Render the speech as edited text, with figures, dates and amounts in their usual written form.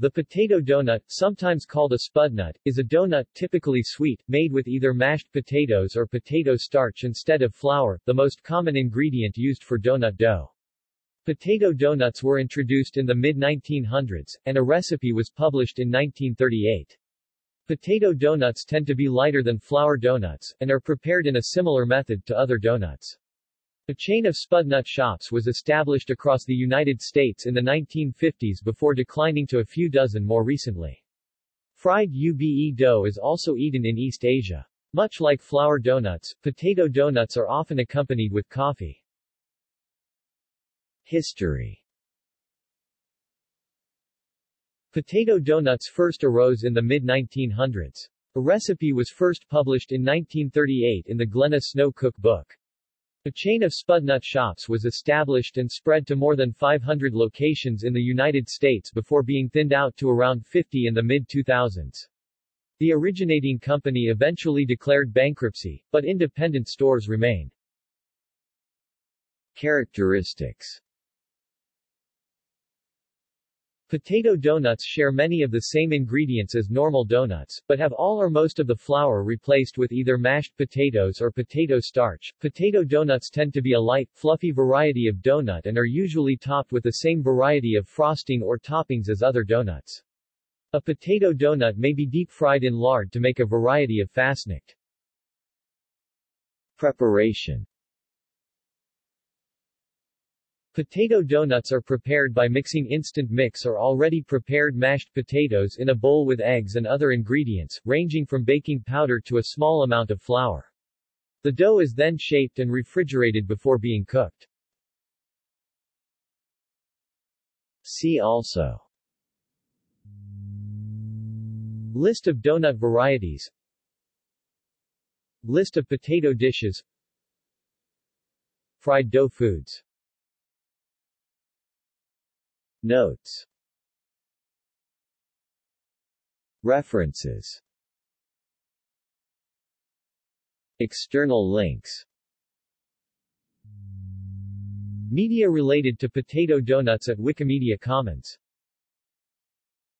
The potato donut, sometimes called a spudnut, is a donut, typically sweet, made with either mashed potatoes or potato starch instead of flour, the most common ingredient used for donut dough. Potato donuts were introduced in the mid-1900s, and a recipe was published in 1938. Potato donuts tend to be lighter than flour donuts, and are prepared in a similar method to other donuts. A chain of Spudnut shops was established across the United States in the 1950s before declining to a few dozen more recently. Fried ube dough is also eaten in East Asia. Much like flour donuts, potato donuts are often accompanied with coffee. History. Potato donuts first arose in the mid-1900s. A recipe was first published in 1938 in the Glenna Snow Cook Book. A chain of Spudnut shops was established and spread to more than 500 locations in the United States before being thinned out to around 50 in the mid-2000s. The originating company eventually declared bankruptcy, but independent stores remain. Characteristics. Potato donuts share many of the same ingredients as normal donuts, but have all or most of the flour replaced with either mashed potatoes or potato starch. Potato donuts tend to be a light, fluffy variety of donut and are usually topped with the same variety of frosting or toppings as other donuts. A potato donut may be deep-fried in lard to make a variety of fastnacht. Preparation. Potato donuts are prepared by mixing instant mix or already prepared mashed potatoes in a bowl with eggs and other ingredients, ranging from baking powder to a small amount of flour. The dough is then shaped and refrigerated before being cooked. See also: List of donut varieties, List of potato dishes, Fried dough foods. Notes. References. External links. Media related to potato donuts at Wikimedia Commons.